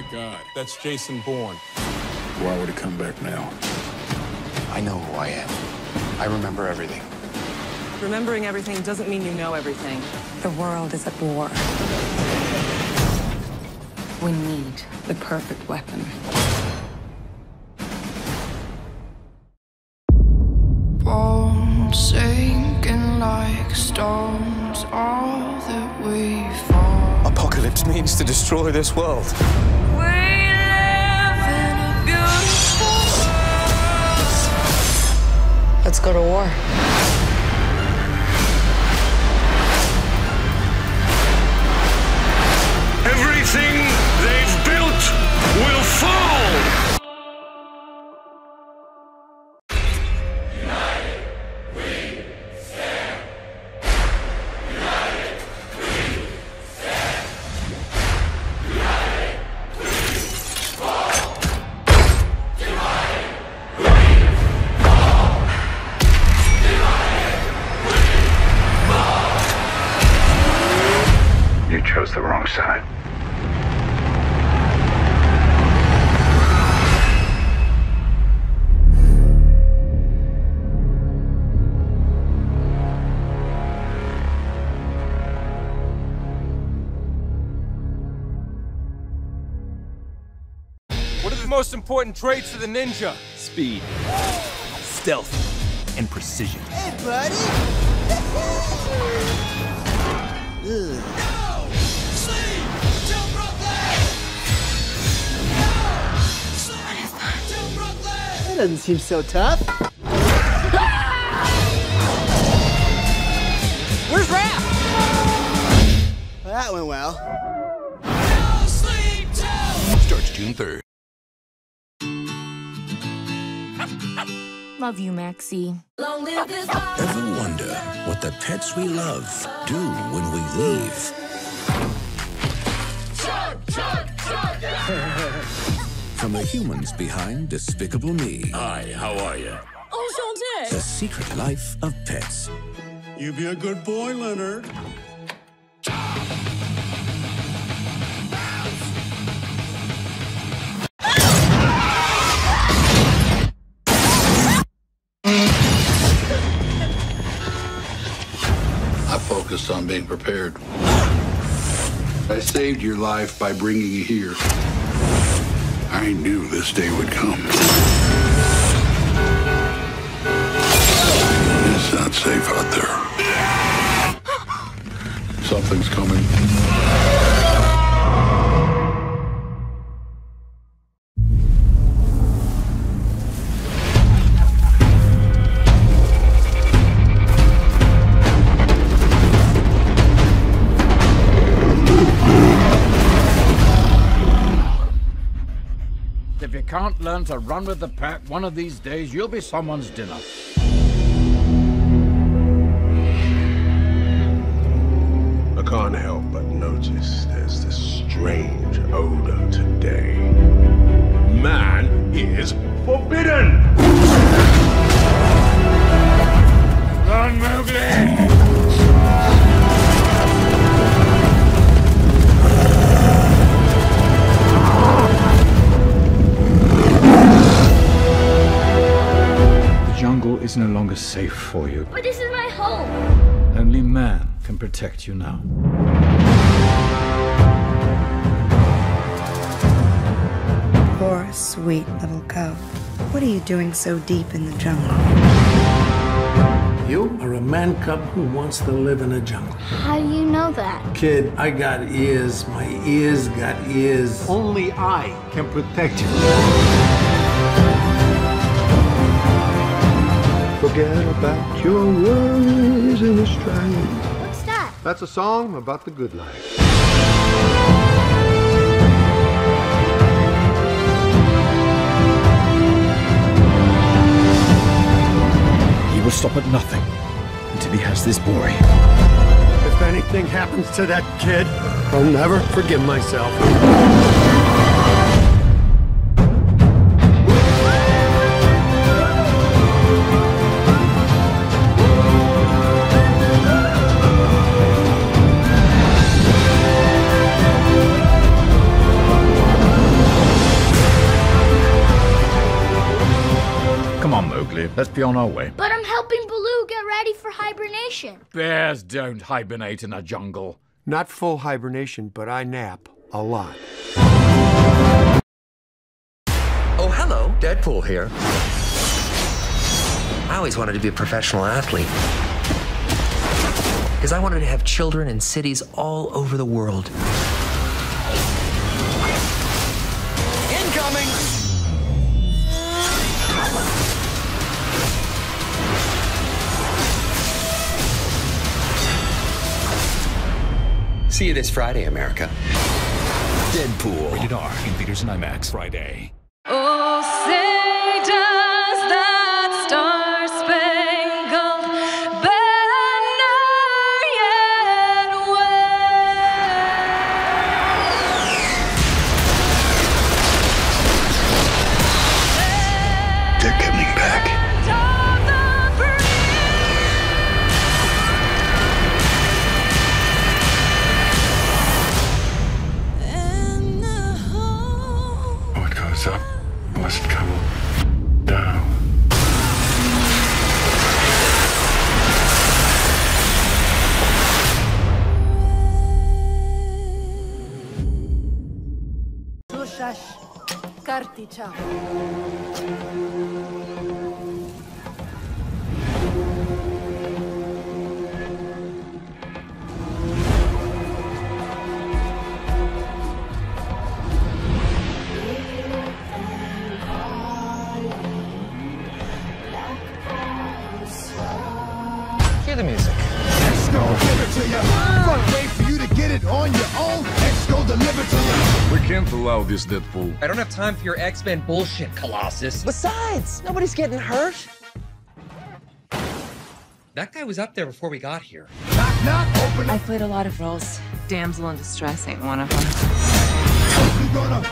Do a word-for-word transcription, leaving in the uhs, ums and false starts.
my God, that's Jason Bourne. Why would he come back now? I know who I am. I remember everything. Remembering everything doesn't mean you know everything. The world is at war. We need the perfect weapon. Sinking like stones, all that we fall. Apocalypse means to destroy this world. We live in a beautiful world. Let's go to war. Everything they've built will fall. You chose the wrong side. What are the most important traits of the ninja? Speed, stealth, and precision. Hey, buddy! Ugh. Doesn't seem so tough. Where's Rap? Well, that went well. No sleep till. Starts June third. Love you, Maxie. Long live this life. Ever wonder what the pets we love do when we leave? Chug, chug, chug. From the humans behind Despicable Me. Hi, how are you? Enchanté. The Secret Life of Pets. You be a good boy, Leonard. I focused on being prepared. I saved your life by bringing you here. I knew this day would come. It's not safe out there. Something's coming. If you can't learn to run with the pack, one of these days you'll be someone's dinner. I can't help but notice there's this strange odor today. Man is forbidden! Run, Mowgli! It's no longer safe for you. But this is my home. Only man can protect you now. Poor, sweet little cub. What are you doing so deep in the jungle? You are a man cub who wants to live in a jungle. How do you know that? Kid, I got ears. My ears got ears. Only I can protect you. Forget about your worries in Australia. What's that? That's a song about the good life. He will stop at nothing until he has this boy. If anything happens to that kid, I'll never forgive myself. Come on, Mowgli. Let's be on our way. But I'm helping Baloo get ready for hibernation. Bears don't hibernate in a jungle. Not full hibernation, but I nap a lot. Oh, hello. Deadpool here. I always wanted to be a professional athlete. Because I wanted to have children in cities all over the world. Incoming! See you this Friday, America. Deadpool. Rated R. In theaters and IMAX. Friday. Oh, say does that star-spangled banner yet wave? They're coming back. Oh, it goes up. Must come down. Slušaš Kartića. The music. Exco, give it to you. Fuck, wait for you to get it on your own. Exco, deliver to you. We can't allow this, Deadpool. I don't have time for your X-Men bullshit, Colossus. Besides, nobody's getting hurt. That guy was up there before we got here. Knock, knock, open. I played a lot of roles. Damsel in distress ain't one of them.